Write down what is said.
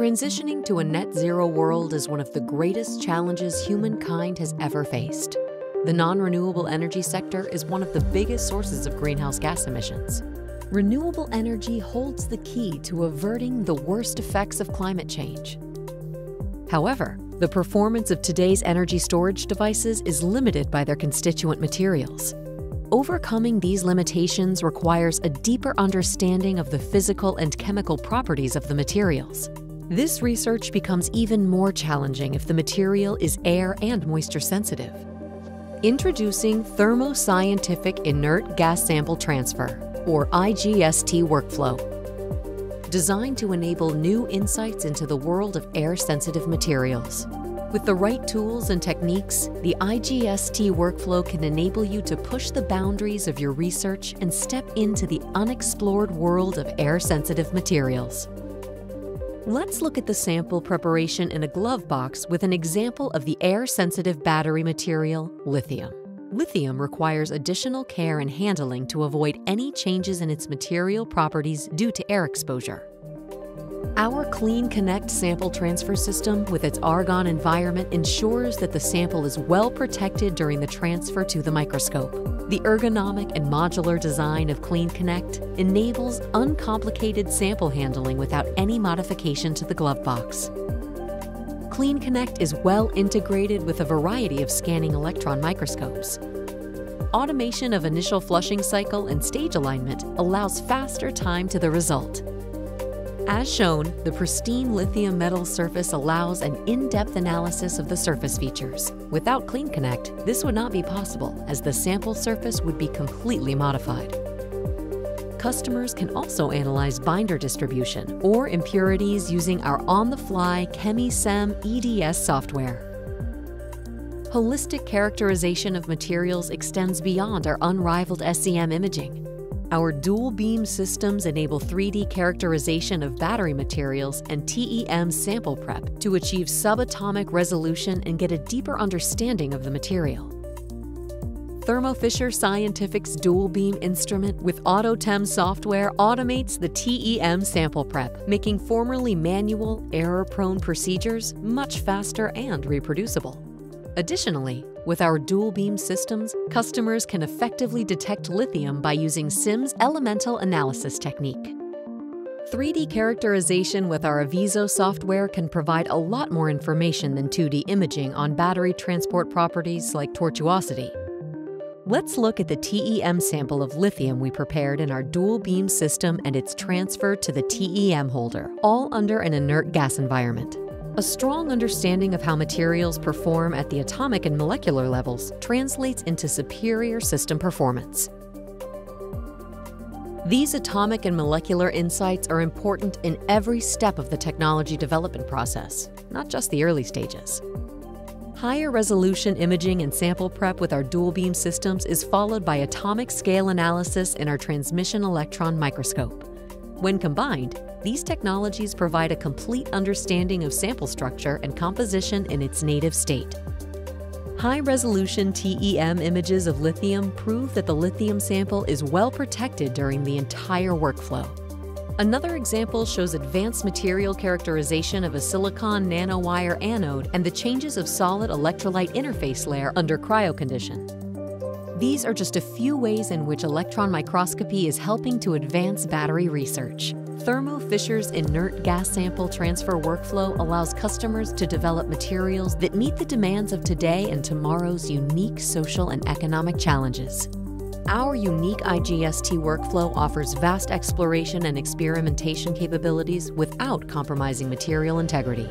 Transitioning to a net-zero world is one of the greatest challenges humankind has ever faced. The non-renewable energy sector is one of the biggest sources of greenhouse gas emissions. Renewable energy holds the key to averting the worst effects of climate change. However, the performance of today's energy storage devices is limited by their constituent materials. Overcoming these limitations requires a deeper understanding of the physical and chemical properties of the materials. This research becomes even more challenging if the material is air and moisture sensitive. Introducing Thermoscientific Inert Gas Sample Transfer, or IGST workflow. Designed to enable new insights into the world of air-sensitive materials. With the right tools and techniques, the IGST workflow can enable you to push the boundaries of your research and step into the unexplored world of air-sensitive materials. Let's look at the sample preparation in a glove box with an example of the air-sensitive battery material, lithium. Lithium requires additional care and handling to avoid any changes in its material properties due to air exposure. Our CleanConnect sample transfer system with its argon environment ensures that the sample is well protected during the transfer to the microscope. The ergonomic and modular design of CleanConnect enables uncomplicated sample handling without any modification to the glove box. CleanConnect is well integrated with a variety of scanning electron microscopes. Automation of initial flushing cycle and stage alignment allows faster time to the result. As shown, the pristine lithium metal surface allows an in-depth analysis of the surface features. Without CleanConnect, this would not be possible, as the sample surface would be completely modified. Customers can also analyze binder distribution or impurities using our on-the-fly ChemiSEM EDS software. Holistic characterization of materials extends beyond our unrivaled SEM imaging. Our dual-beam systems enable 3D characterization of battery materials and TEM sample prep to achieve subatomic resolution and get a deeper understanding of the material. Thermo Fisher Scientific's dual-beam instrument with AutoTEM software automates the TEM sample prep, making formerly manual, error-prone procedures much faster and reproducible. Additionally, with our dual-beam systems, customers can effectively detect lithium by using SIMS elemental analysis technique. 3D characterization with our Aviso software can provide a lot more information than 2D imaging on battery transport properties like tortuosity. Let's look at the TEM sample of lithium we prepared in our dual-beam system and its transfer to the TEM holder, all under an inert gas environment. A strong understanding of how materials perform at the atomic and molecular levels translates into superior system performance. These atomic and molecular insights are important in every step of the technology development process, not just the early stages. Higher resolution imaging and sample prep with our dual beam systems is followed by atomic scale analysis in our transmission electron microscope. When combined, these technologies provide a complete understanding of sample structure and composition in its native state. High-resolution TEM images of lithium prove that the lithium sample is well protected during the entire workflow. Another example shows advanced material characterization of a silicon nanowire anode and the changes of solid electrolyte interface layer under cryo condition. These are just a few ways in which electron microscopy is helping to advance battery research. Thermo Fisher's inert gas sample transfer workflow allows customers to develop materials that meet the demands of today and tomorrow's unique social and economic challenges. Our unique IGST workflow offers vast exploration and experimentation capabilities without compromising material integrity.